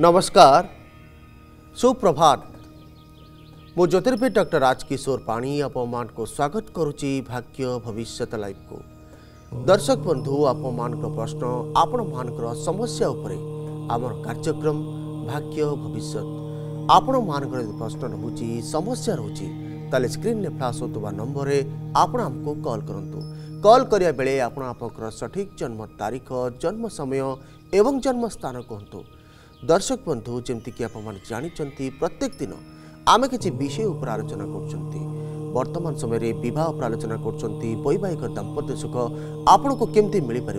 नमस्कार, सुप्रभात। मो ज्योतिर्विद डॉक्टर राजकिशोर पाणी आपमान को स्वागत करुच्ची भाग्य भविष्यत लाइव को। दर्शक बंधु, आपमान को प्रश्न आपण मानकर समस्या उपरे आमर कार्यक्रम भाग्य भविष्यत। आपण मानकर प्रश्न रहूची, समस्या रहूची, ताले स्क्रीन ने फ्लाश होतबा नंबर रे आपण हमको कॉल करंतु। कॉल करिया बेले आपण आपकर सठिक जन्म तारीख, जन्म समय एवं जन्म स्थान कहंतु। दर्शक बंधु, जमती कि आप जानी प्रत्येक दिन आम किसी विषय उपर आलोचना वर्तमान समय बहुत आलोचना करवाहिक दाम्पत्य सुख आपण को केमती मिल पार,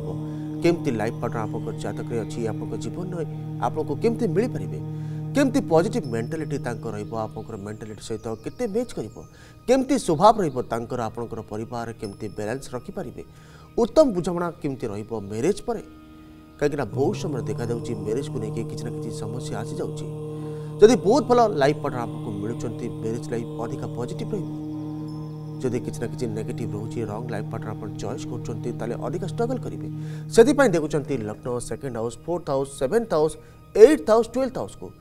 केमती लाइफ पार्टनर आपको जातक अच्छी, आपको जीवन आपन को केमती मिल पारे, केमती पॉजिटिव मेंटालिटी रपर मेंटालिटी सहित केते मैच कर, केमती स्वभाव रहा, आपंकर परिवार केमती बैलेंस रखिपारे, उत्तम बुझाणा केमती रेज पर कहीं बहुत समय देखा जाऊँगी मेरेज को लेकिन किसी ना कि समस्या आसी जाऊँगी। जदि बहुत भल लाइफ पार्टनर आपको मिलूँ, मेरेज लाइफ अधिक पॉजिटिव रही, किसी ना कि नेगेटिव रोचे, रंग लाइफ पार्टनर आप चॉइस करें अधिक स्ट्रगल करेंगे। से देखुंत लग्न, second house, fourth house, seventh house, eighth house, twelfth house को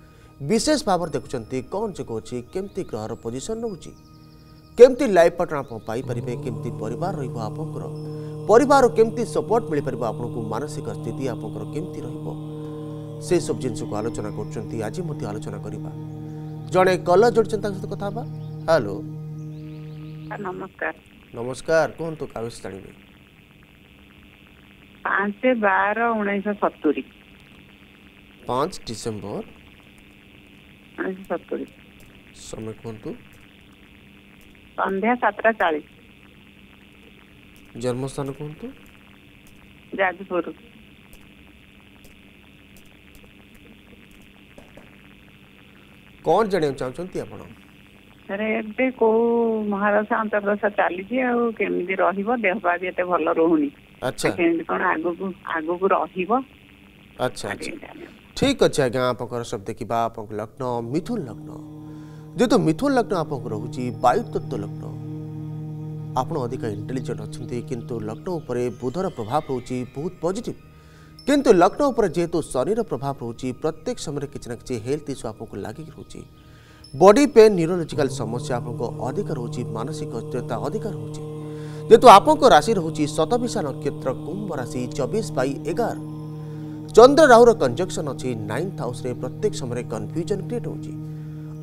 विशेष भाव में देखुंत कौन जग अच्छी, केमती ग्रहर पोजिशन रोचे, केमती लाइफ पार्टनर आपरे, केमती परिवार रपर परिवार केमती सपोर्ट मिल पार, आपको मानसिक स्थिति आपंकर केमती रही, सब जिनस को आलोचना कर आज मत आलोचना करवा। जड़े कलर जोड़ सहित कथा। हेलो, नमस्कार। नमस्कार, कहतु कागज जाणी 5/12/1970 5 डिसेम्बर 1970। समय कहतु संध्या 7:40। जन्मस्थान कहतु जाजपुर। कौन जाना चाहते आप? एवं को महाराष्ट्र अंतर्दशा चली केमी रहा देहपा भल रोनी। अच्छा, कौन आगु र? अच्छा, ठीक अच्छे। आज आप सब देखा आप लग्न मिथुन लग्न, जेहतु मिथुन लग्न आप रोचे वायु तत्व लग्न, आप अधिक इंटेलिजेंट अच्छे किंतु लग्न उपर बुधर प्रभाव रोचे बहुत पॉजिटिव, किंतु लग्न उपर जेहेतु शनिर प्रभाव रोचे प्रत्येक समय किसी ना कि हेल्थ इश्यू आपको लगे रोचे, बॉडी पेन, न्यूरोलॉजिकल समस्या आपको अधिक रोचे, मानसिक अस्थिरता अधिक रोचे। जेहतु आपको राशि रोचे शतभिषा नक्षत्र, कुंभ राशि 24/11, चंद्र राहुर कंजक्शन अच्छी 9th हाउस, प्रत्येक समय कन्फ्यूजन क्रिएट होची,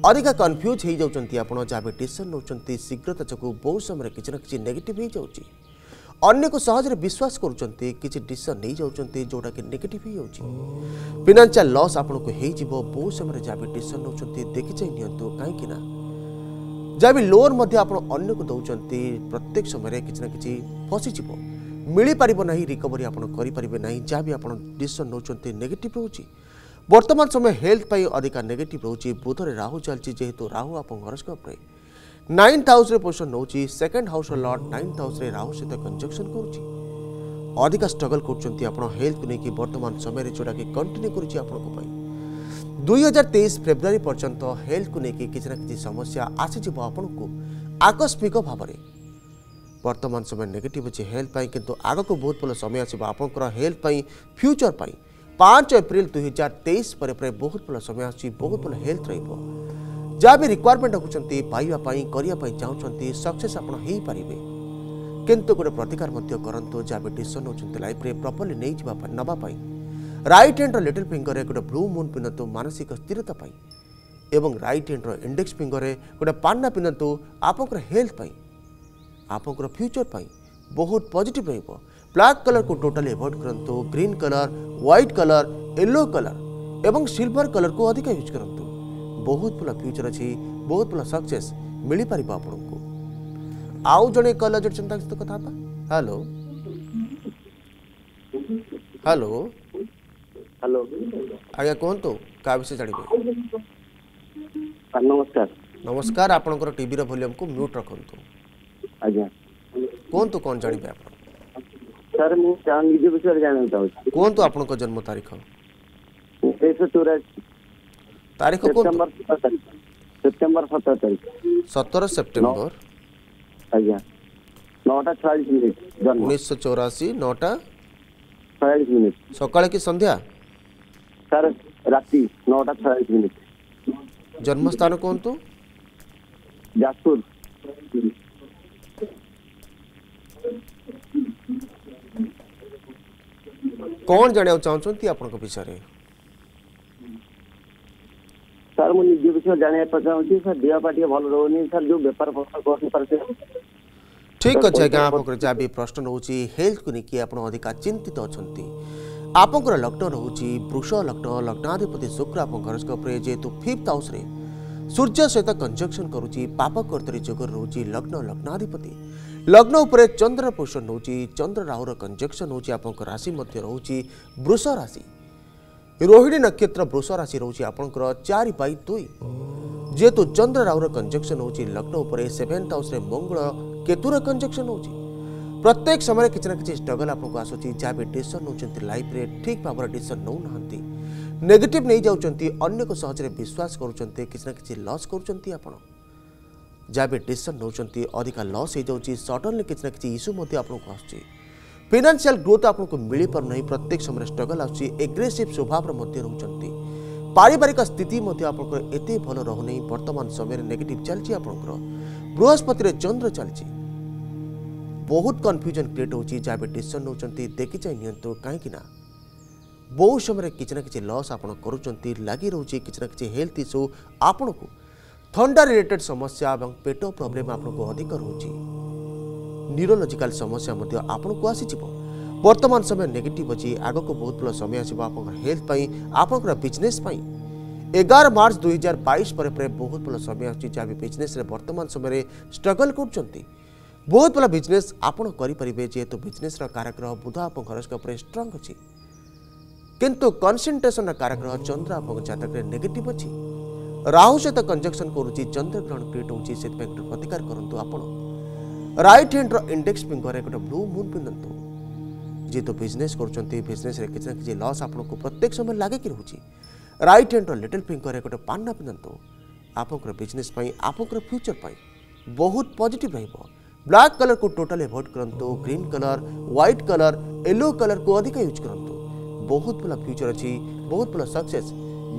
अधिका कन्फ्यूज हो जाती, आप जहाँ डिसीजन नौकरी शीघ्रता चकू बहुत समय किसी ना कि नेगेटिव हो जाऊँगी, अन्न को सहज विश्वास करुँचे, किसी डिसीजन नहीं जाऊँगी जोटा कि नेगेटिव हो जाऊँगी, फिनान्शियल लॉस आपन को हो बहुत समय जहाँ डिसीजन नौकरी देखी चाहे नियंतु, कहीं जहाँ भी लोन अन्न को दौरान प्रत्येक समय किसी ना कि फसीज मिल पार ना, रिकवरी आपरे ना, जहाँ भी आप डिसीजन नौकरी नेगेटिव रोचे। वर्तमान समय हेल्थ अधिका नेगेटिव रोचे, बुधरे राहु चलती, जेहेतु राहु आप हरस्कोप 9th हाउस पोजिशन नौची, second house lord 9th house Rahu सहित कंजक्शन करुँच, अधिका स्ट्रगल कर हेल्थ को लेकिन वर्तमान समय जोटा कि कंटिन्यू कर 2023 फेब्रुआरी पर्यंत हेल्थ को लेकिन किसी ना कि समस्या आसीज आपको आकस्मिक भाव में। वर्तमान समय नेगेटिव अच्छे हेल्थ, किंतु आग को बहुत भल समय आसपर हेल्थ फ्यूचर पर 5 अप्रैल 2023 पर बहुत भल समय आसी, बहुत भल हेल्थ रहा भी रिक्वायरमेंट रखुंटे पाइबापी चाहते सक्सेस आप पारे, किंतु गोटे प्रतिकार करूँ जहाँ भी डिसीजन होती लाइफ प्रॉपर्ली नहीं जावा नापाई। राइट हैंड लिटिल फिंगर गोटे ब्लू मून पिंधतु मानसिक स्थिरता पाई, एवं राइट हैंड इंडेक्स फिंगर गोटे पान्ना पिंधतु आपंकर हेल्थ पाई, आपंकर फ्यूचर पाई बहुत पॉजिटिव रहिबो। ब्लैक कलर को टोटली अवॉइड करंतु, green colour, white colour, yellow colour एवं सिल्वर कलर को अधिक यूज करंतु, बहुत भल फ्यूचर अच्छी, बहुत भल सक्सेस मिल पार आपको। आउ जड़े कलर जो चिंता सहित कथा। हेलो, हेलो, हेलो, आज्ञा कहतु क्या विषय जानवे? नमस्कार। नमस्कार, आपंकर टीवी वॉल्यूम को म्यूट रखंतु। आज्ञा कहतु कौन जानवे आप? सर मैं चांगी जी विषय जानना चाहूँ। कौन तो आपन को जन्म तारीख? 1984। तारीख कौन? सितंबर 17 तारीख। 17 सितंबर। आज्ञा 9:46 जन्म। 1984 9:46। सकाल की संध्या? सर राति 9:46। जन्मस्थान कहतु जाजपुर। कौन जाना चाहते आपको विषय में? सर मुझे निज विषय जानवाक चाहूँगी। सर देहपा भल रोनी सर जो बेपार पत्र कर ठीक अच्छे आज्ञा आप प्रश्न रोचे हेल्थ को लेकिन आपका चिंतित अच्छा आप लग्न रोचे वृष लग्न लग्नाधिपति शुक्र आप जेहेतु फिफ्थ हाउस सूर्य सहित कंजक्शन करुच्ची पापकर्तरी जोग रोचे लग्न लग्नाधिपति लग्न उपर चंद्र पोषण रोचे चंद्र राहु कंजक्शन हो राशि रोचे वृष राशि रोहिणी नक्षत्र वृष राशि रोचे आपंकर 4/2 जेहेतु चंद्र राहु कंजक्शन हो लग्न उपर सेभेन्थ हाउस मंगल केतुर कंजक्शन हो प्रत्येक समय किसी ना कि स्ट्रगल आपको आसूसी जहाँ भी डिसीजन नौंट लाइफ रे ठीक भाव में डिसीजन नौ ना नेगेटिव नहीं जाती अन्न को सहज विश्वास करुँच किसी ना कि लॉस करुँच आप जहाँ भी डिसीजन नौंट अधिका लॉस हो जाऊँगी सडनली किसी ना कि इश्यू आपको आसूसी फाइनेंशियल ग्रोथ आपको मिल पार ना प्रत्येक समय स्ट्रगल आग्रेसीव स्वभाव रोचान पारिवारिक स्थिति आपत भल रोनी वर्तमान समय नेगेटिव चलती आपंकर बृहस्पति चंद्र चलती बहुत कन्फ्यूजन क्रिएट होती जहाँ भी डिसीजन नौकरी देखी चाहे निंतु कहीं बहुत समय किसी ना कि लॉस आप लगी रोचे किसी ना कि हेल्थ इश्यू आपण को थंडा रिलेटेड समस्या और पेट प्रोब्लेम आपको अधिक रोचे न्यूरोलॉजिकल समस्या आपण को आसीज वर्तमान समय नेगेटिव अच्छी आग को बहुत भल समय आसो हेल्थ आपंकर बिजनेस 11 मार्च 2022 पर बहुत भल समय आस बिजनेस वर्तमान समय स्ट्रगल कर बहुत भल बिजनेस आपड़ करेंगे जेहेतु बिजनेस कारग्रह बुध आप हरस्कोप स्ट्रंग अच्छी किंतु कनसेंट्रेसन कारग्रह चंद्र आप जतक नेगेटिव अच्छी राहु सहित कंजक्शन करुच्ची चंद्रग्रहण क्रिएट हो प्रतिकार करूँ आप राइट हैंड्र इंडेक्स फिंगर गोटे ब्लू मून पिंधतु जेहेतु बिजनेस करजनेस किसी ना कि लॉस आपको प्रत्येक समय लगे कि रोचे राइट हैंड्र लिटिल फिंगर गोटे पान्ना पिंधतु आपंकर बिजनेस आपंकर फ्यूचर पर बहुत पॉजिटिव रहिबो। ब्लैक कलर को टोटल एवोड करंतु green colour white colour yellow colour को अधिक यूज करंतु बहुत भला फ्यूचर अच्छी बहुत भला सक्सेस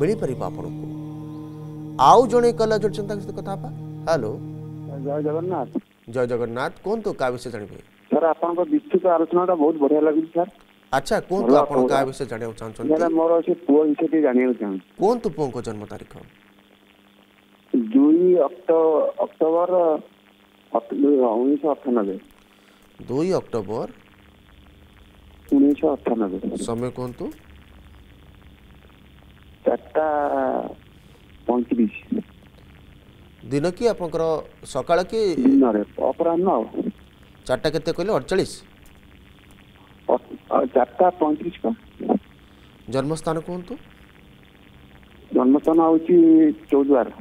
मिल पार आपको आउ जड़े कलर जोड़ कथा हेलो जय जगन्नाथ। जय जगन्नाथ कहतु क्या विषय जानवे सर आपन विस्तृत आलोचना बहुत बढ़िया लगी सर। अच्छा कौन तो आपन का विषय जाने चाहन मेरा मोर से पुओ विषय के जाने चाहन कौन तो पुओ को जन्म तारीख 2 अक्टूबर 1998 2 अक्टूबर 1998 समय कौन तो 4:35 दिन की आपन को सकाळ के दिन रे अपराह्न 4टा केते कहले 48 4:35 का जन्मस्थान कौन तो जन्मस्थान होची चौद्वार।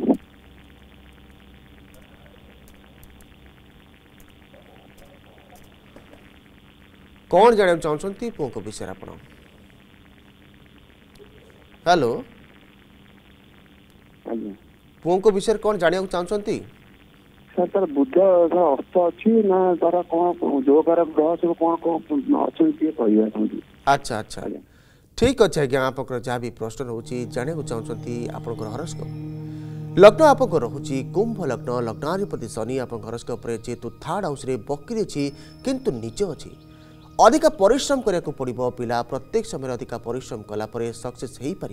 कौन जाना चाहते पुओं को विषय आप हेलो पुओं को विषय कौन जाना चाहते सर तर बुद्ध अस्त अच्छी ना तार कौन जो ग्रह सब कौन अच्छे कह। अच्छा अच्छा ठीक अच्छे आज्ञा आप जहाँ भी प्रश्न रोचे जाना चाहते आपण हरस्कोप लग्न आप रोचे कुंभ लग्न लग्नाधिपति शनि आप हरस्कोप जेहेतु थर्ड हाउस बकरी अच्छी किंतु निज अच्छी अधिक परिश्रम करने पड़ो पिला प्रत्येक समय अधिक परिश्रम कलापर सक्सेस हो पार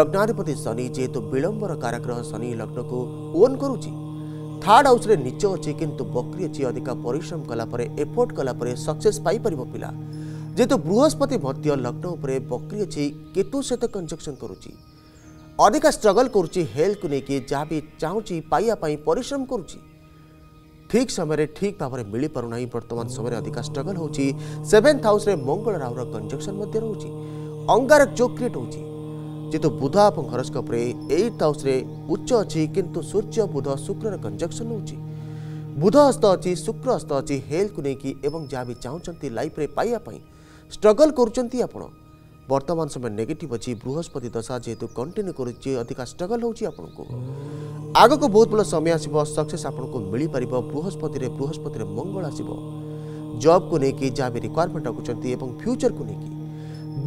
लग्नाधिपति शनि जेहेतु विलंबर कारग्रह शनि लग्न को ओन करुच्ची थर्ड हाउस नीच अच्छी किंतु बकरी अच्छी अधिक परिश्रम कलापर एफोर्ट कलापर सक्सेस पाइपर पिला जेहेतु बृहस्पति मध्य लग्न उपर बकरी अच्छी केतु सहित कंजक्शन करुच्ची अधिक स्ट्रगल करुच्ची हेल्थ को लेकिन जहाँ भी चाहूँगी पाइबापी परिश्रम करुच्ची ठीक समय ठीक भाव में मिल पारना वर्तमान समय अधिक स्ट्रगल होची seventh house Mangal Rahu conjunction रोचे अंगारक जो क्रिएट होची जेतु बुध आप हरस्कोप एइथ हाउस उच्च अच्छी किंतु सूर्य बुध शुक्र कंजक्शन होची बुध अस्त अच्छी शुक्र अस्त अच्छी हेल्थ को लेकिन जहाँ भी चाहते लाइफ रे पाइबापी स्ट्रगल करुँच आप वर्तमान समय नेगेटिव अच्छी बृहस्पति दशा जेहेतु कंटिन्यू करुच्ची अधिक स्ट्रगल होची आपको आग को बहुत भल समय आसो सक्सेस आपको मिल पार बृहस्पति मंगल आसब जॉब को लेकिन जहाँ भी रिक्वायरमेंट रखुंत फ्यूचर को लेकिन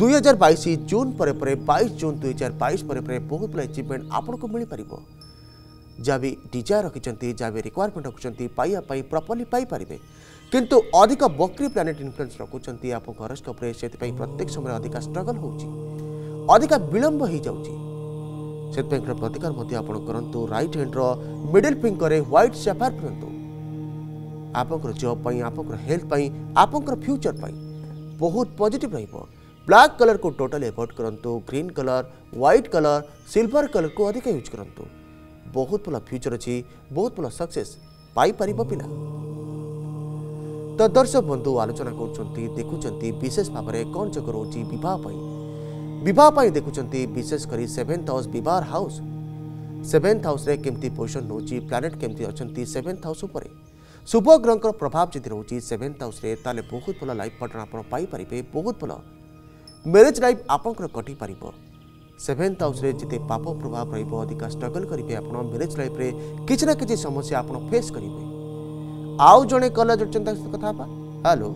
2022 जून पर 22 जून 2022 बहुत बड़ा एचिवमेंट आपन को मिल पारिबो। जाबी डिजायर रखिचंती जाबी रिक्वायरमेंट रखिचंती पाइया पाई प्रॉपर्ली पाई पारिबे, किंतु अधिक बकरी प्लानेट इन्फ्लुएंस रखुचंती आपन हॉरोस्कोप रे सेति पाई प्रत्येक समय अधिक स्ट्रगल होउची, अधिक विलंब हो जाउची। सेति पाई कर प्रतिकार मते आपन करंतु राइट हैंड रो मिडिल फिंगर रे व्हाइट सैफायर करंतु। आपनकर जॉब पाई, आपनकर हेल्थ पाई, आपनकर फ्यूचर पाई बहुत पॉजिटिव रहिबो। ब्लैक कलर को टोटल एवॉइड करंतु, green colour, white colour, silver colour को अधिक यूज करंतु। बहुत भला फ्यूचर अच्छी, बहुत भला सक्सेस पाई परिबो पिला। तो दर्शक बंधु आलोचना करूछंती देखुछंती विशेष भाव में कौन जग रोची विवाह पाई देखुछंती विशेष करी 7th हाउस विवाह हाउस 7th हाउस रे केमती पोजीशन होची, प्लैनेट केमती अछंती 7th हाउस ऊपर शुभ ग्रह प्रभाव जदि रोची 7th हाउस रे ताले बहुत भला लाइफ पार्टनर आपन पाई परिबे, बहुत भला मैरिज लाइफ आपंकर कटि पारिबो। 7th हाउस रे जिते पाप प्रभाव रहिबो अधिक स्ट्रगल करिबे, आपन मैरिज लाइफ रे किछ ना किछ समस्या आपन फेस करिबे। आउ जने कॉल जोडचंता कथा बा। हेलो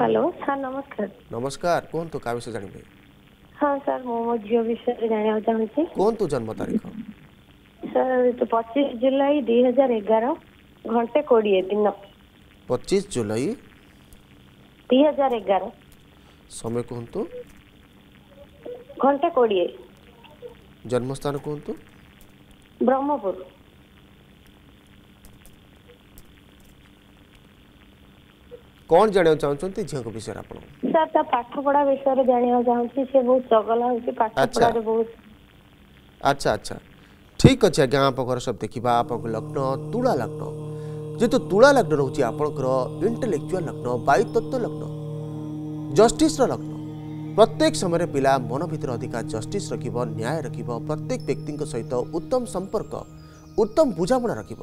हेलो सर नमस्कार। नमस्कार कोन तो का विषय जानिबे? हां सर मो जियो विषय रे जानिया चाहछि। कोन तो जन्म तारीख? सर तो 25 जुलाई 2011 घंटे 20 दिन। 25 जुलाई 2011 समय कहतु घंटा 20 जन्मस्थान कहतु ब्रह्मपुर। कौन जाने चाहते झील को विषय आप सर ता पाठ पढ़ा विषय रे जाने चाहते से बहुत चगला होती पाठ पढ़ा रे बहुत। अच्छा अच्छा ठीक अछि आज्ञा आप कर सब देखिबा। आप लग्न तुला लग्न जे तो तुला लग्न रहउची आपनकर इंटेलेक्चुअल लग्न बाय तत्व लग्न जस्टिस लग्न। प्रत्येक समय पिला मन भीतर अधिका जस्टिस रखिब, न्याय रखिब, प्रत्येक व्यक्ति सहित उत्तम संपर्क उत्तम बुझामणा रखिब,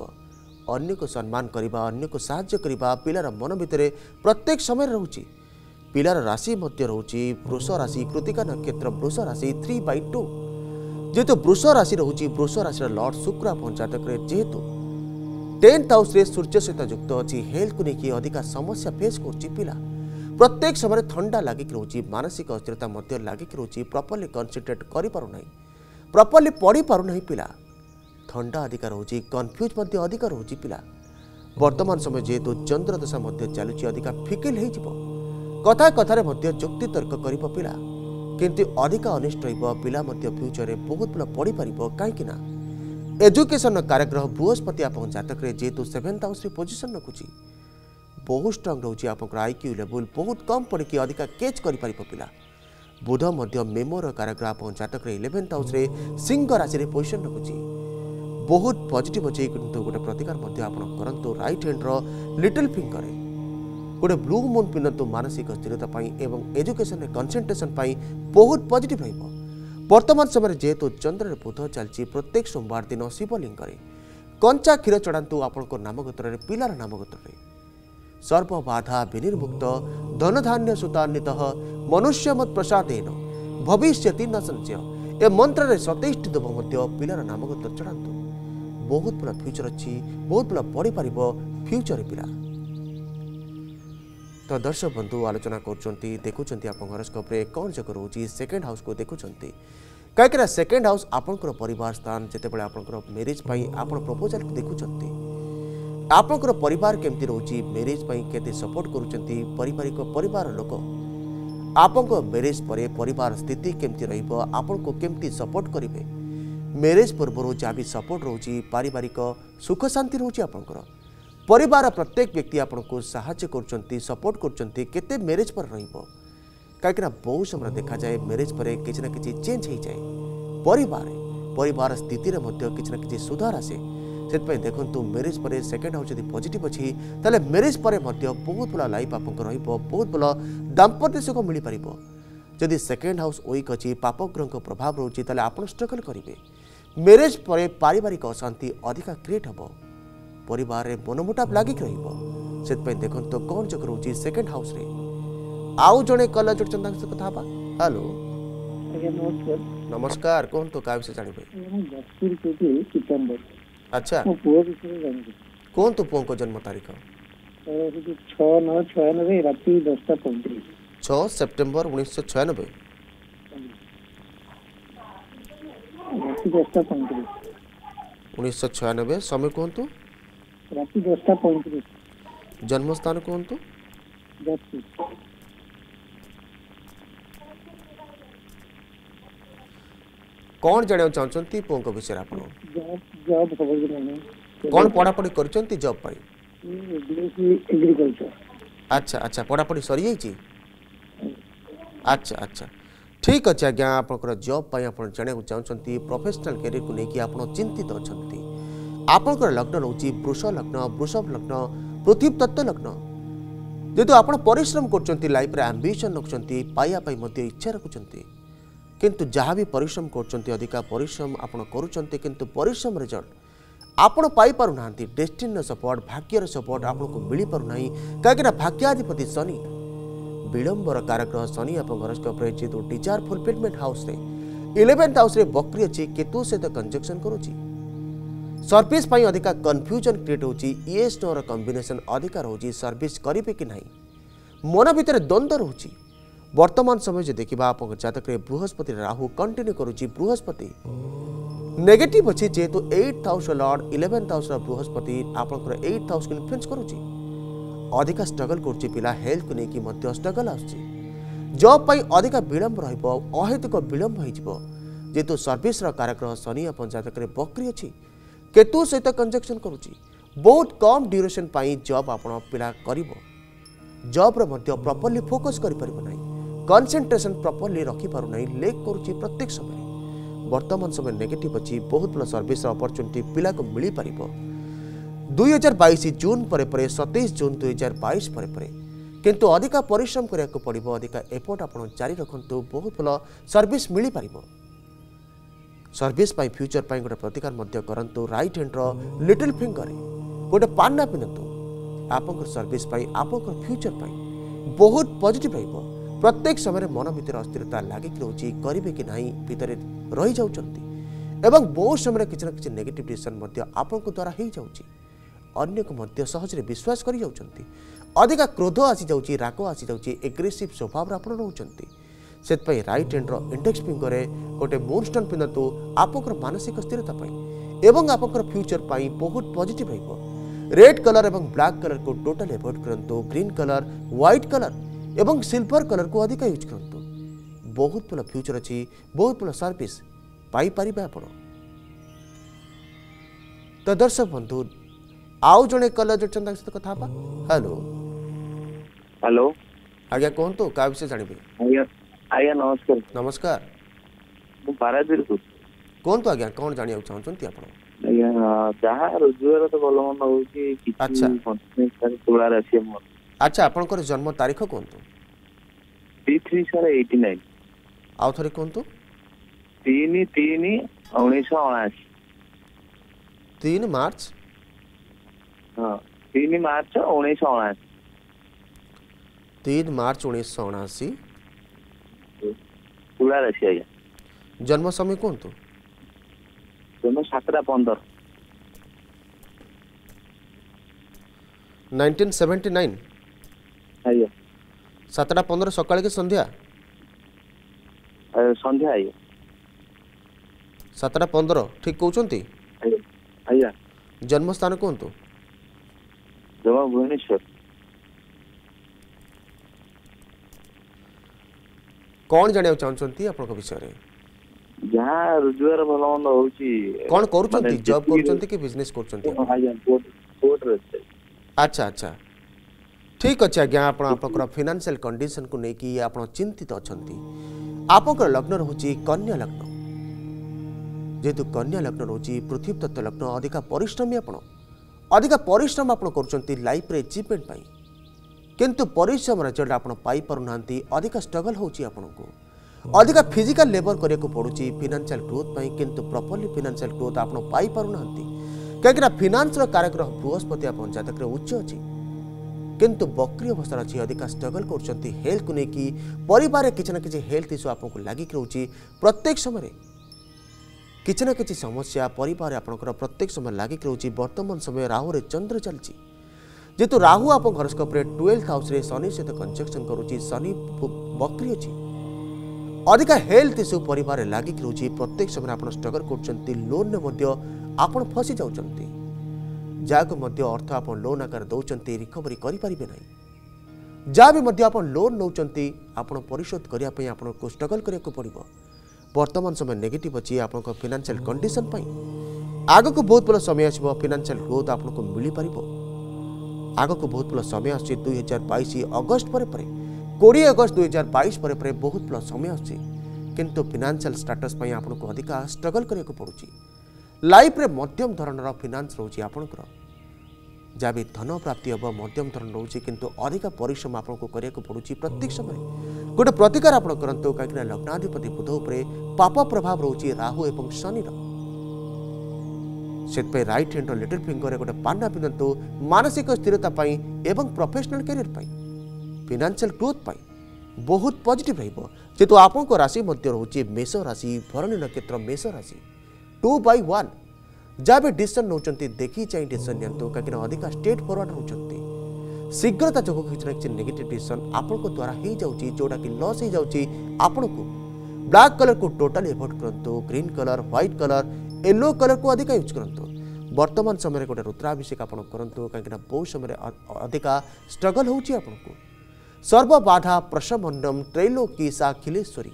अन्य को सम्मान करिबा, अन्य को सहायता करिबा पिलार मन भीतर प्रत्येक समय रहउची। पिलार राशि मध्य रहउची वृष राशि कृतिका नक्षत्र वृष राशि 3/2। जेतु वृष राशि रहउची वृष राशि लॉर्ड शुक्र पंचातक रे जेतु 10th हाउस रे सूर्य सहित युक्त अछि, हेल्थ को लेके अधिका समस्या फेस करछि पिला। प्रत्येक समय ठंडा लागिक रोची, मानसिक अस्थिरता मध्य लागिक रोची, प्रॉपर्ली कंसंट्रेट करि पारु नाही, प्रॉपर्ली पढ़ी पारु नाही पिला, ठंडा अधिकार रोची, कन्फ्यूज मध्य अधिकार रोची पिला। वर्तमान समय जेतु चंद्र दशा मध्य चलुची अधिका फिकिल हे जिवो, कथा कथारे मध्य युक्ति तर्क करिबो पिला, किंतु अधिका अनिष्ट होइबो पिला मध्य फ्यूचर रे बहुत भला पढ़ी पारिबो काहे कि ना एजुकेशन कार्यग्रह बृहस्पति आपन जातक रे जेतु 7th हाउस रे पोजीशन रखुची, बहुत स्ट्रंग रोची। आप आईक्यू लेवल बहुत कम पड़ी कि अधिका कैच कर पिला। बुध मध्य मेमोर काराग्रह आप जातक 11th हाउस रे सिंह राशि पोजिशन रखुची, बहुत पॉजिटिव अच्छे, किंतु गोटे प्रतिकार करूँ राइट हैंड रो लिटिल फिंगर रे गोटे ब्लू मून पिन्हतु, मानसिक स्थिरता एवं एजुकेशन कंसंट्रेशन बहुत पॉजिटिव रहिबो। वर्तमान समय जेहेतु चंद्र बुध चलती प्रत्येक सोमवार दिन शिवलिंग रे कंचा क्षीर चढ़ातु आपन नामगोत्र पिलार नामगोत्र सर्व बाधा विनिर्मुक्त धनधान्य सुतान्वित मनुष्य मत प्रसादेन भविष्यति न संशय ए मंत्र रे 27 देव मध्य पिलार नामगोत्र चढ़ातु। बहुत बड़ा फ्यूचर अच्छी, बहुत बड़ा पढ़ी पारिबो फ्यूचर पिला। तो दर्शक बंधु आलोचना करूछंती देखुछंती आपन हॉरोस्कोप रे कौन जग रोची। सेकेंड हाउस को देखुछंती काहेकि सेकेंड हाउस आपनकर परिवार स्थान, जेतेबेले आपनकर मैरिज पई आपन प्रपोजल देखुछंती आपनकर परिवार केमती रोची, मैरिज पई केते सपोर्ट करूछंती पारिवारिक परिवार लोक, आपनको मैरिज परे परिवार स्थिति केमती रहिबो, आपनको केमती सपोर्ट करिवे। मैरिज पूर्वरो जाबी सपोर्ट रोची, पारिवारिक सुख शांति रोची, आपनकर परिवार प्रत्येक व्यक्ति आपनको सहायता करूछंती सपोर्ट करूछंती केते मैरिज पर रहिबो काहेकि ना बहुत समय देखा जाए मैरिज परे किछ ना किछ चेंज हो जाए, परिवार स्थिति रे मध्ये किछ ना किछ सुधार आसे। सेतपय देखंतु मैरिज पर सेकेंड हाउस यदि पॉजिटिव अछि ताले मैरिज पर मध्य बहुत बला लाइफ आपको रहिबो, बहुत बला दांपत्य सुख मिल पारिबो। यदि सेकेंड हाउस ओइक अछि पाप ग्रह को प्रभाव रहउछि ताले आपन स्ट्रगल करिवे। मैरिज पर पारिवारिक अशांति अधिक क्रिएट हबो, परिवार रे मनमुटाव लागिक रहिबो। सेतपय देखंतु कोन चक्र होछि सेकेंड हाउस रे। आउ जने कल जोडचंदा से कथा बा। हेलो नमस्कार कोन तो का विषय जानिबे? दक्षिण कोठी सितंबर। अच्छा कौन तो पुओं को जन्म तारीख? 6/9/96 राति 10:35। 6 सेप्टेम्बर 1996। समय कहतु राति 10:35। जन्मस्थान कहतु कौन जाना चाहते पुओं विषय आप कौन पढ़ापढ़ी करब एग्रीकल्चर। अच्छा अच्छा पढ़ापढ़ी सरी जाइए। अच्छा अच्छा ठीक अच्छे आज्ञा आप जॉब जाना चाहते प्रोफेशनल कैरियर को लेकिन आप चिंतित अच्छा आपणकर लग्न रोचे वृष लग्न वृषभ लग्न पृथ्वी तत्व लग्न जेहतु आप परिश्रम कर लाइफ रे एम्बिशन रखुंटे पाइबापी इच्छा रखुंटे किंतु जहाँ भी परिश्रम कर अधिका परिश्रम आपड़ करुँचे किंतु परिश्रम रिजल्ट आपण पाईपार ना डेस्टिन सपोर्ट भाग्यर सपोर्ट आपन को मिल पार ना कहीं भाग्याधिपति शनि विलंबर कारग्रह शनि हरस्कोप जेहतु desire fulfilment house 11th house बकरी अच्छी केतु सहित कंजक्शन करुच्ची सर्विस पाई अधिका कन्फ्यूजन क्रिएट होची एस नो कॉम्बिनेशन अधिका रोची सर्विस करिबे कि नहीं मन भितर द्वंद्व रोची। वर्तमान समय जे देखिबा आप जातक रे बृहस्पति राहु कंटिन्यू करूची बृहस्पति नेगेटिव अछि जेतु 8th house Lord 11th house रा बृहस्पति आपनकर 8th हाउस इन्फ्लुएंस करूची अधिका स्ट्रगल करूची पिला हेल्थ को नेकी मध्य स्ट्रगल आउची जॉब पाई अधिका विलंब रहइबो अहेतुक विलंब होइ जिवो जेतु सर्विस रा कारक शनि अपन जातक रे बकरी अछि केतु सहित कंजक्शन करुच्ची बहुत कम ड्यूरेशन जॉब आप पिला करिबो जॉब रे प्रॉपर्ली फोकस करि परबो नै कंसंट्रेशन प्रॉपर्ली रखी पारु नै लेक करुच्ची प्रत्येक समय। वर्तमान समय नेगेटिव अछि बहुत बड़ा सर्विस अपॉर्चुनिटी पिला को मिली पारिबो 2022 जून परे परे 27 जून 2022 परे परे किंतु अधिका परिश्रम करिया को पड़िबो अधिका एफर्ट आपण जारी रखंतु बहुत बड़ा सर्विस मिली पारिबो सर्विस पाई फ्यूचर पाई गोटे प्रतिकार मध्य करंतु राइट हैंड रो लिटिल फिंगर गोटे पान्ना पिंधतु आपंकर सर्विस पाई आपंकर फ्यूचर पाई बहुत पॉजिटिव रहइबो प्रत्येक समय मन भीतर अस्थिरता लागे कि रोची करिवे कि नाही भीतर रही जाउचंती एवं बहुत समय किछ ना किछ नेगेटिव डिसीजन मध्य आपंकर द्वारा हेई जाउची अन्य को मध्य सहज रे विश्वास करि जाउचंती अधिका क्रोध आसी जाउची राग आसी जाउची एग्रेसिव स्वभाव आपण रहउचंती से राइट हैंड रो इंडेक्स फिंगर गोटे मून स्टोन पिंधतु आपंकर मानसिक स्थिरता एवं आपंकर फ्यूचर पाई बहुत पॉजिटिव रहिबो। रेड कलर एवं ब्लैक कलर को टोटल एवॉइड करंतु ग्रीन कलर व्हाइट कलर एवं सिल्वर कलर को अधिक यूज करंतु बहुत भल फ्यूचर अछि बहुत भल सर्विस पाई परिबे आपण। तो दर्शक बंधु आउ जने कलर जोडछन सहित कथा बा। हेलो हेलो आज्ञा कोन तो का विषय जानिबे। आया नमस्कार नमस्कार मु बारादीर को कोन तो आज्ञा कोन जानिया चाहछनती आपण आया जहां रोजगार तो भलो मन होची कि अच्छा संस्कार तोला राशि मन। अच्छा आपण को जन्म तारीख कोन तो 3389 आउ थरे कोन तो 3-3-1979 3 मार्च। हां 3 मार्च 1979 3 मार्च 1979 तुला राशि आया जन्म समय कोन तो जन्म 7-15 1979 आया 7-15 सकाळ के संध्या संध्या आया 7-15 ठीक कहउचंती आया जन्म स्थान कोन तो जवाब भुवनेश्वर। कौन जाने चाहती आप विषय में जहाँ रोजगार भल मंद हो कौन जॉब कर बिजनेस कर। अच्छा अच्छा ठीक अच्छे आज्ञा आपंकर फाइनेंशियल कंडीशन को लेकिन आप चिंतित अच्छा आपंकर लग्न रोचे कन्या लग्न जेहेतु कन्या लग्न रोचे पृथ्वी तत्व लग्न अधिका परिश्रमी आपका परिश्रम आप कर लाइफ एचिवमेंट पाई किंतु परिश्रम रिजल्ट आप अधिक स्ट्रगल होची अधिक फिजिकल लेबर करने को पड़ुची फाइनेंशियल ग्रोथ पाई किंतु प्रॉपर्ली फाइनेंशियल ग्रोथ आप कहीं फाइनेंस कारक बृहस्पति आप जातक उच्च अच्छी किंतु बकरी अवस्था अच्छी अधिक स्ट्रगल कर हेल्थ को लेकिन परिवार किसी ना किसी हेल्थ इश्यू आपको लागिक रोचे प्रत्येक समय किसी ना किसी समस्या परिवार प्रत्येक समय लागिक रोचे। वर्तमान समय राहु रे चंद्र चलती जेहेतु राहु आप हरोस्कोप 12th हाउस शनि सहित कंजक्शन करुच्ची शनि बक्री अच्छी अधिका हेल्थ इश्यू परिवार लागिक रोचे प्रत्येक समय आप स्ट्रगल कर लोन में फसी जाती जहाँ अर्थ आप लोन आकार दौरान रिकवरी करें ना जहाँ भी आप लोन नौ परिशोध करने को स्ट्रगल करने पड़ो। वर्तमान समय नेगेटिव अच्छी आप फाइनेंशियल कंडीशन आग को बहुत भल समय आस फाइनेंशियल ग्रोथ आपको मिल पार आग को बहुत भल समय आस 2022 अगस्त पर 20 अगस्त 2022 पर बहुत भल समय आस फाइनेंशियल स्टेटस आपको अधिक स्ट्रगल करने पड़ू। लाइफ रे मध्यम धरण फिनांस रोचे आपंकर जहाँ भी धन प्राप्ति हम मध्यम धरण रोचे किंतु अधिक परिश्रम आपको करने पड़ू प्रत्येक समय गोटे प्रतिकार आप करूँ कहीं लग्नाधिपति बुध उपर पाप प्रभाव रोचे राहु एवं शनि से राइट हैंड लिटिल फिंगर गोटे पाना पिंधतु मानसिक स्थिरता एवं प्रोफेशनल कैरियर फाइनेंशियल ग्रोथ बहुत पॉजिटिव रहेतु। आपंक राशि मध्य रोचे मेष राशि भरणी नक्षत्र मेष राशि 2/1 जहाँ भी डिसीजन नौ देखी चाहे डिसीजन नियंतु कहीं अधिक स्ट्रेट फरवर्ड होती शीघ्रता जो किसी ना कि नेगेटिव डिसीजन आपंक द्वारा हो जाऊँगी जोटा कि लॉस हो जाऊँगी। आपको ब्लैक कलर को टोटाली एवोड करूँ green colour white colour yellow colour को अधिक यूज करूँ। वर्तमान समय गोटे रुद्राभिषेक आप करूँ कहीं बहुत समय अधिक स्ट्रगल हो सर्वबाधा प्रशमनम त्रैलोकी साखिलेश्वरी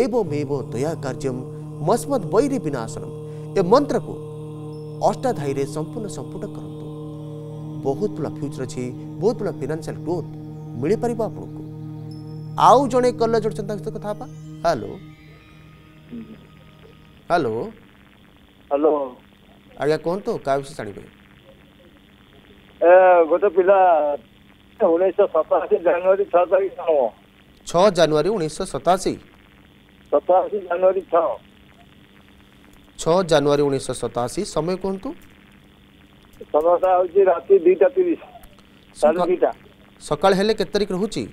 एवमेव दया कार्यम मस्मद वैरी विनाशनम ए मंत्र को अष्टाधाई रे संपूर्ण संपूर्ण करंतु बहुत भल फ्यूचर अच्छी बहुत भल फाइनेंशियल ग्रोथ मिल पार आपको। आउ जड़े कलर जोड़ कथा हेलो हेलो हेलो आज्ञा कहतु क्या विषय जानवे गोटे पिला 1987 जनवरी 6 तारीख 6 जनवरी 1987 जनवरी 6 जनवरी 1987 समय कहतु समय राति 2:30 सकाल हेले के तारीख रहुची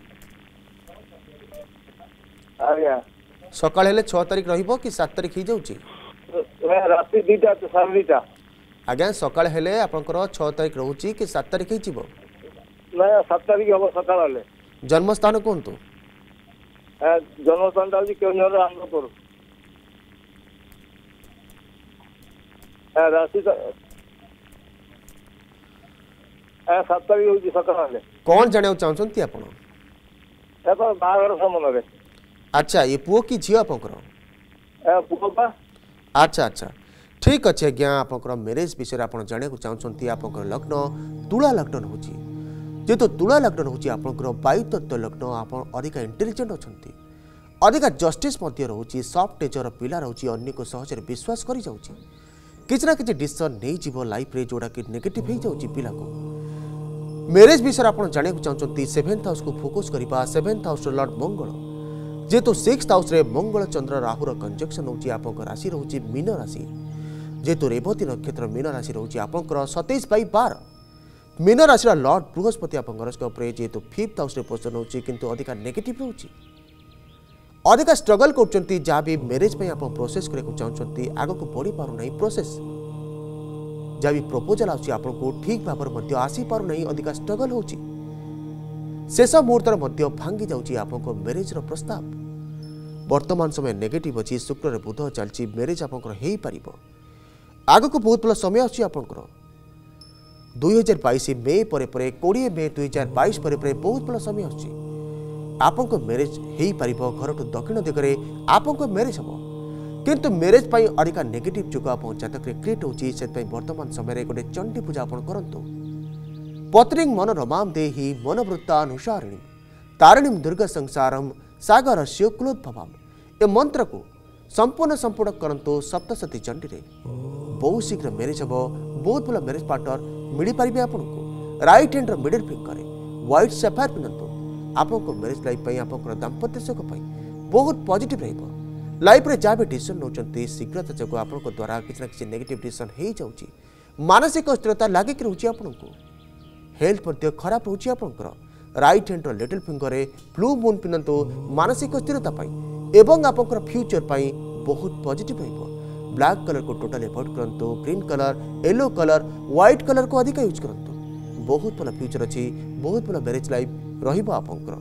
सकाल हेले 6 तारीख रहिबो कि 7 तारीख ही जाउची राति 2:30 आगे सकाल हेले आपनकर 6 तारीख रहुची कि 7 तारीख ही जिवो ना 7 तारीख हो सकाल हेले। जन्म स्थान कहतु जन्म स्थान डाल जी केनर आंगपुर कौन जाना चाहते बाहर। अच्छा ये पुओ की झील आप अच्छा अच्छा ठीक अच्छे आज्ञा आप मेरेज विषय आप जाना चाहते आप लग्न तुला लग्न होती तो तुला लग्न होती आप वायुतत्व लग्न आप अधिक इंटेलिजेंट अच्छा अधिक जस्टिस रोचे सफ्ट नेचर पिला रोचे अन्य को सहजरे विश्वास कर किसी ना कि डिसीजन नहीं जीव लाइफ रे जोड़ा कि नेगेटिव हो जाऊँगी पिला को। मैरिज विषय आप जाना चाहते 7th हाउस को फोकस करवा 7th हाउस लॉर्ड मंगल जेहेतु 6th हाउस मंगल चंद्र राहुर कंजक्शन होची आपंक राशि रोची मीन राशि जेहेतु रेवती नक्षत्र मीन राशि रोची आपंक 27/12 मीन राशि लॉर्ड बृहस्पति आप हॉरोस्कोप जेहेतु 5th हाउस पोजिशन होची किंतु अधिक नेगेटिव रोची अधिक स्ट्रगल करुँच जहाँ भी मैरिज आप प्रोसेस करने चाहते आग को बढ़ी पारना प्रोसेस जहाँ भी प्रपोजाल आपको ठीक भाव आसी पारना अधिक स्ट्रगल हो शेष मुहूर्त भांगी जापं मैरिजर प्रस्ताव। वर्तमान समय नेगेटिव अच्छी शुक्र बुध चलती मैरिज आप आग को बहुत भल समय आपंकर 2022 मे पर 20 मे 2022 पर बहुत भल समय आ आपंक मैरिज हो पार घर तो दक्षिण दिगरे आपंक मैरिज हम किंतु मैरिज पर अधिक नेगेटिव जुग आप जतक क्रिएट होती से वर्तमान समय गोटे चंडी पूजा आप करूँ पत्नी मन रमाम देहि मनोवृत्तानुसारिणी तारिणीम दुर्गा संसारम सागर स्योक्लोद्भवाम ए मंत्र को संपूर्ण संपूर्ण करूँ सप्तशती चंडी रे बहुत शीघ्र मैरिज हम बहुत भल मैरिज पार्टनर मिल पारे आपको। Right hand middle finger white sapphire पिंधतु आपको मैरिज लाइफ आप दाम्पत्य सुख बहुत पॉजिटिव लाइफ रे जहाँ भी डिसीजन नौकरी शीघ्रता जो आप द्वारा किसी ना कि नेगेटिव डिसीजन हो जाऊँगी मानसिक अस्थिरता लागिक रोचे आपको हेल्थ खराब रोचे आपंकर। Right hand little finger blue moon पिंधतु मानसिक अस्थिरता एवं आप फ्यूचर पर बहुत पॉजिटिव ब्लैक कलर को टोटाली अवॉइड करूँ green colour yellow colour white colour को अधिक यूज करूँ। बहुत भल फ्यूचर अच्छी बहुत भल मैरिज लाइफ रपर।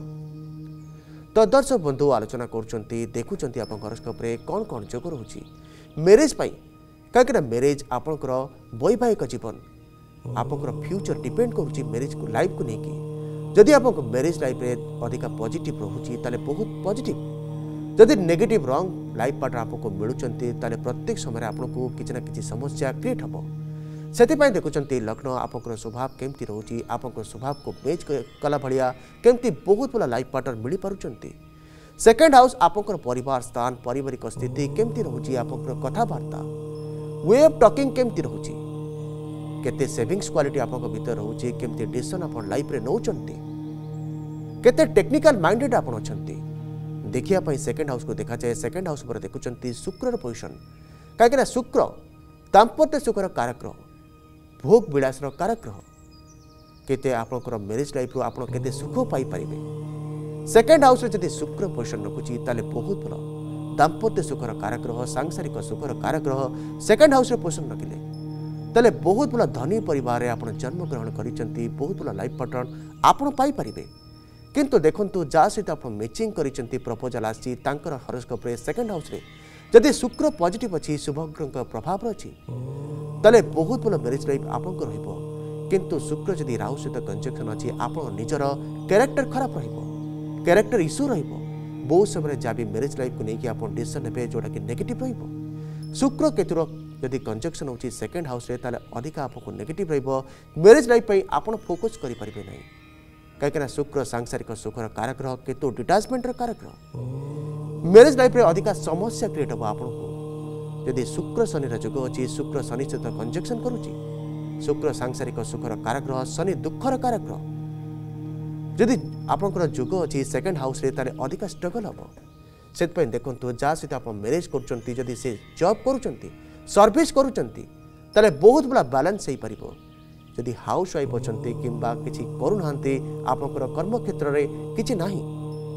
तो दर्शक बंधु आलोचना करुँच आप हॉरोस्कोप्रे कौन कौन जोग रोचे मेरेज कहीं मेरेज आपणकर वैवाहिक जीवन आपंकर फ्यूचर डिपेंड करुच्ची मेरेज को लाइफ को लेकिन जदि आप मेरेज लाइफ अधिका पॉजिटिव रोचे ताले बहुत पॉजिटिव जदि नेगेटिव रंग लाइफ पार्टनर आपको मिलूँगी ताले प्रत्येक समय आपको किसी ना कि समस्या क्रिएट हम से देखुं लग्न आपंकर स्वभाव केमती रोचे आपंकर स्वभाव को मेच कला भाया केमती बहुत भला लाइफ पार्टनर मिल पार्टी। सेकेंड हाउस आपंकर परिवार स्थान पारिवारिक स्थिति केमती रोचे आपंकर कथबार्ता वे ऑफ टॉकिंग केमती रोचे केते सेविंग्स क्वालिटी आप भीतर रोचे केमती डिसीजन आप लाइफ रे नौ केते टेक्निकल माइंडेड आप देखिए। सेकेंड हाउस को देखा जाए सेकेंड हाउस पर देखुं शुक्र पोजिशन कहीं शुक्र दाम्पत्य सुखर कारक ग्रह भोग विलास कारक ग्रह केते आपणकर मैरिज लाइफ आप केते सुख पाइपर। सेकेंड हाउस जब शुक्र पोजिशन रखुची ताले बहुत भल दाम्पत्य सुखर कारक ग्रह सांसारिक सुखर कारक ग्रह सेकेंड हाउस पोजिशन रखिले ताले बहुत भल धनी परिवार रे आपण जन्म ग्रहण करिसेंती बहुत भल लाइफ पार्टनर आपण पाई परिबे। किंतु देखंतु जा सहित आपण मैचिंग करिसेंती प्रपोजल आसी तांकर हॉरोस्कोप रे सेकेंड हाउस रे जदि शुक्र पॉजिटिव अच्छी शुभ ग्रह प्रभाव अच्छी ताले बहुत भल मैरिज लाइफ आपण रहिबो। किंतु शुक्र जदि राहु सहित कंजक्शन अच्छी आपण निजर कैरेक्टर खराब रहिबो कैरेक्टर इश्यू रहिबो बहुत समय जहाँ भी मैरिज लाइफ को लेकिन आप डिसीजन ने जोटा कि नेगेटिव रुक्र केतुर जदि कंजक्शन होची सेकेंड हाउस रे ताले अधिका आपको नेगेटिव मैरिज लाइफ पर आपड़ फोकस करें ना कहीं शुक्र सांसारिक सुखर कारक ग्रह केतु डिटाचमेंटर कारक ग्रह मैरिज लाइफ अधिका समस्या क्रिएट हम आपको जदि शुक्र शनि जोग अच्छी शुक्र शनि सहित कंजक्शन करुच्ची शुक्र सांसारिक सुखर कारक ग्रह शनि दुखर कारक ग्रह जदि आपंकर जुग अच्छी सेकेंड हाउस रे ताले अधिका स्ट्रगल हम से देखो जहाँ सहित आप मैरिज कर से जॉब कर सर्विस कर बहुत बड़ा बैलेंस हो पार जदि हाउस वाइफ अच्छा कि करूना आपंकर कर्मक्षेत्र में किसी ना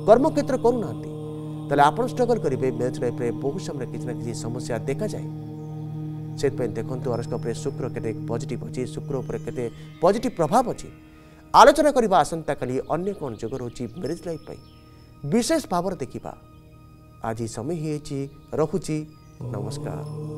कर्मक्षेत्र करूना आप स्ट्रगल करेंगे मैरिज लाइफ में बहुत समय किसी ना कि समस्या देखा जाए। से देखो हॉरोस्कोप शुक्र के पॉजिटिव अच्छी शुक्र उपर के पॉजिटिव प्रभाव अच्छी आलोचना करवा आसंता काली अन्य कौन जोग रोचे मैरिज लाइफ पर विशेष भाव देखा। आज समय ही रखुची नमस्कार।